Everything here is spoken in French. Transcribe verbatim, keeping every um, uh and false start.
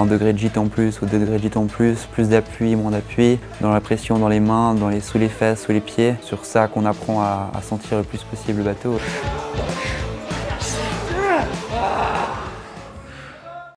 un degré de gîte en plus ou deux degrés de gîte en plus, plus d'appui, moins d'appui, dans la pression dans les mains, dans les, sous les fesses, sous les pieds. Sur ça qu'on apprend à, à sentir le plus possible le bateau.